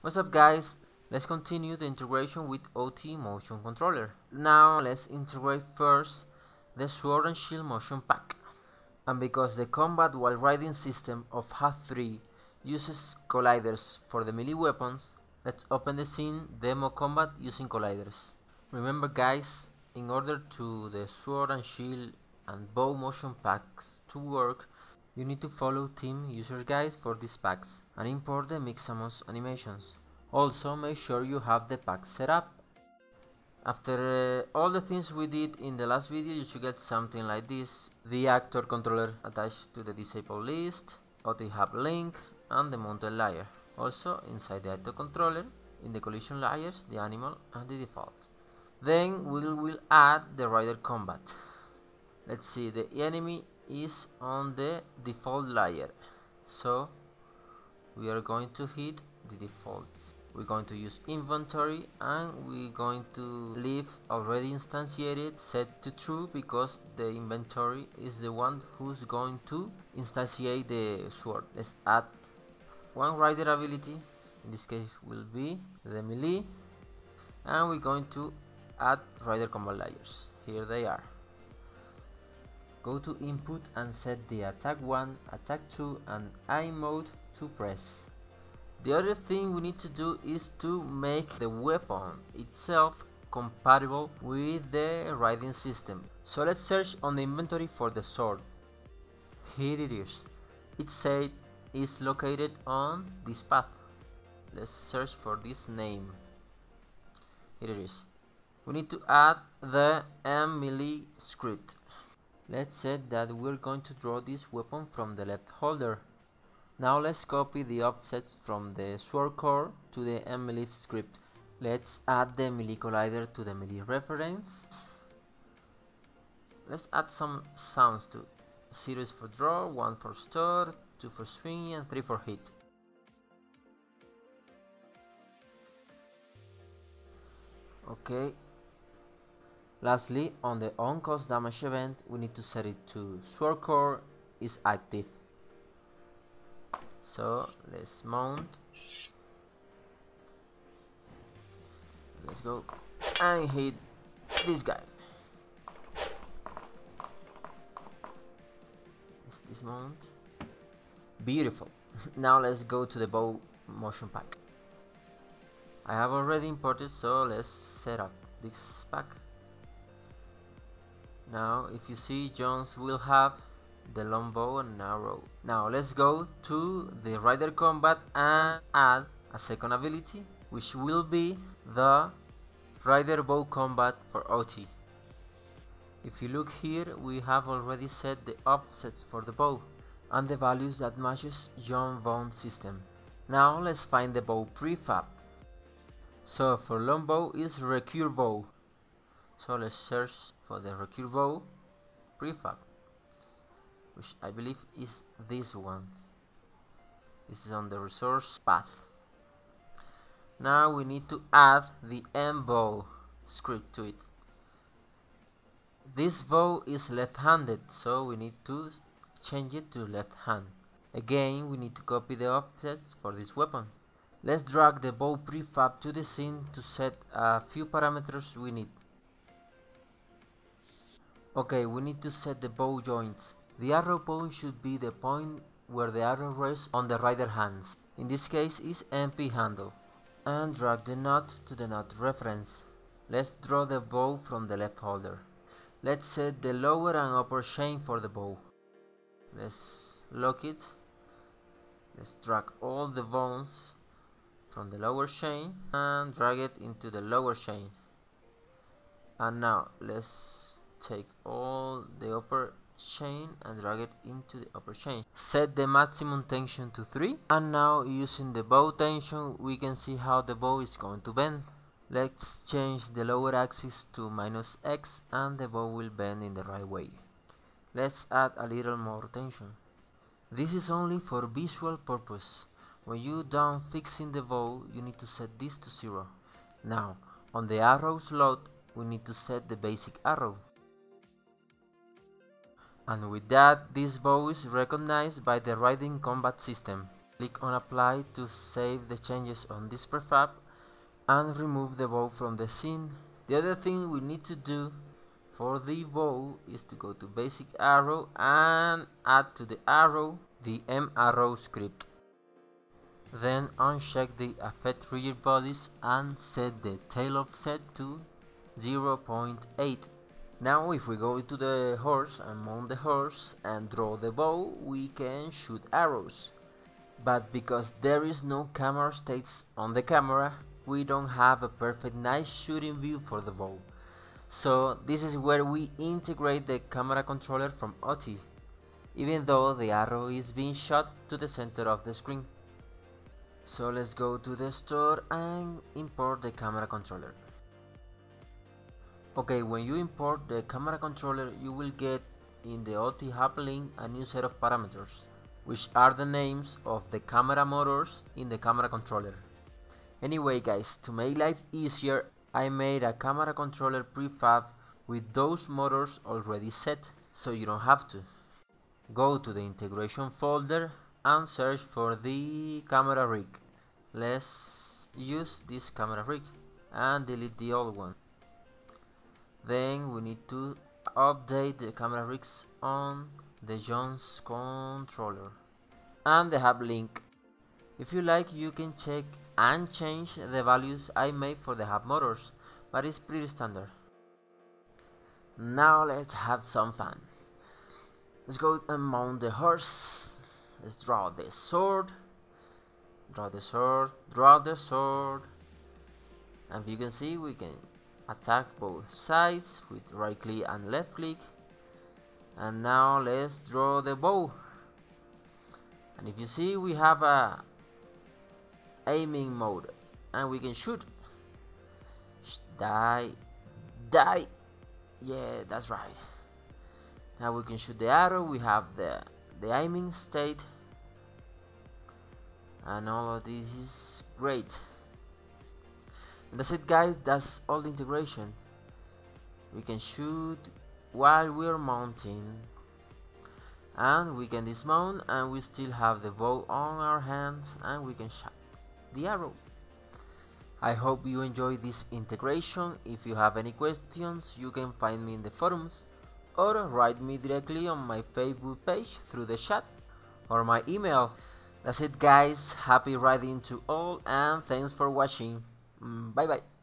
What's up guys, let's continue the integration with OT Motion Controller. Now let's integrate first the Sword and Shield Motion Pack. And because the combat while riding system of Half 3 uses colliders for the melee weapons, let's open the scene demo combat using colliders. Remember guys, in order to the Sword and Shield and Bow Motion Packs to work, you need to follow team user guides for these packs and import the Mixamo's animations. Also make sure you have the pack set up. After all the things we did in the last video, you should get something like this: the actor controller attached to the disable list, OT hub link and the mounted layer. Also inside the actor controller, in the collision layers, the animal and the default. Then we will add the rider combat. Let's see, the enemy is on the default layer, so we are going to hit the defaults. We're going to use inventory and we're going to leave already instantiated set to true, because the inventory is the one who's going to instantiate the sword. Let's add one rider ability, in this case will be the melee, and we're going to add rider combat layers. Here they are. Go to input and set the attack 1, attack 2 and eye mode to press. The other thing we need to do is to make the weapon itself compatible with the riding system. So let's search on the inventory for the sword. Here it is. It said it's located on this path. Let's search for this name. Here it is. We need to add the Emily script. Let's say that we're going to draw this weapon from the left holder. Now let's copy the offsets from the sword core to the Emily script. Let's add the melee collider to the melee reference. Let's add some sounds to 0 is for draw, 1 for store, 2 for swing and 3 for hit. Okay. Lastly, on the on-cost damage event, we need to set it to sword core is active. So let's mount. Let's go and hit this guy. Let's dismount. Beautiful. Now let's go to the bow motion pack. I have already imported, so let's set up this pack. Now if you see, Jones will have the longbow and arrow. Now let's go to the rider combat and add a second ability, which will be the rider bow combat for OT. If you look here, we have already set the offsets for the bow and the values that matches Jones' bow system. Now let's find the bow prefab. So for longbow is recurve bow. So let's search for the recurve bow prefab, which I believe is this one. This is on the resource path. Now we need to add the M bow script to it. This bow is left-handed, so we need to change it to left hand. Again, we need to copy the offsets for this weapon. Let's drag the bow prefab to the scene to set a few parameters we need. Okay, we need to set the bow joints. The arrow point should be the point where the arrow rests on the rider hands. In this case is MP handle. And drag the knot to the knot reference. Let's draw the bow from the left holder. Let's set the lower and upper chain for the bow. Let's lock it. Let's drag all the bones from the lower chain and drag it into the lower chain. And now let's take all the upper chain and drag it into the upper chain. Set the maximum tension to 3, and now using the bow tension we can see how the bow is going to bend. Let's change the lower axis to -x and the bow will bend in the right way. Let's add a little more tension. This is only for visual purpose. When you're done fixing the bow, you need to set this to 0. Now on the arrow slot we need to set the basic arrow. And with that, this bow is recognized by the Riding Combat System. Click on apply to save the changes on this prefab and remove the bow from the scene. The other thing we need to do for the bow is to go to Basic Arrow and add to the arrow the MArrow script. Then uncheck the affect rigid bodies and set the tail offset to 0.8. Now if we go to the horse and mount the horse and draw the bow, we can shoot arrows. But because there is no camera states on the camera, we don't have a perfect nice shooting view for the bow. So this is where we integrate the camera controller from Ootii, even though the arrow is being shot to the center of the screen. So let's go to the store and import the camera controller. Okay, when you import the camera controller, you will get in the OT hub link a new set of parameters, which are the names of the camera motors in the camera controller. Anyway guys, to make life easier, I made a camera controller prefab with those motors already set, so you don't have to. Go to the integration folder and search for the camera rig. Let's use this camera rig and delete the old one. Then we need to update the camera rigs on the Jones controller and the hub link. If you like, you can check and change the values I made for the hub motors, but it's pretty standard. Now let's have some fun. Let's go and mount the horse. Let's draw the sword, draw the sword, draw the sword, and you can see we can attack both sides with right click and left click. And now let's draw the bow, and if you see, we have a aiming mode and we can shoot. Die, yeah, that's right. Now we can shoot the arrow. We have the aiming state and all of this is great. And that's it guys, that's all the integration. We can shoot while we are mounting, and we can dismount and we still have the bow on our hands and we can shoot the arrow. I hope you enjoyed this integration. If you have any questions, you can find me in the forums, or write me directly on my Facebook page through the chat or my email. That's it guys, happy riding to all and thanks for watching. Bye bye.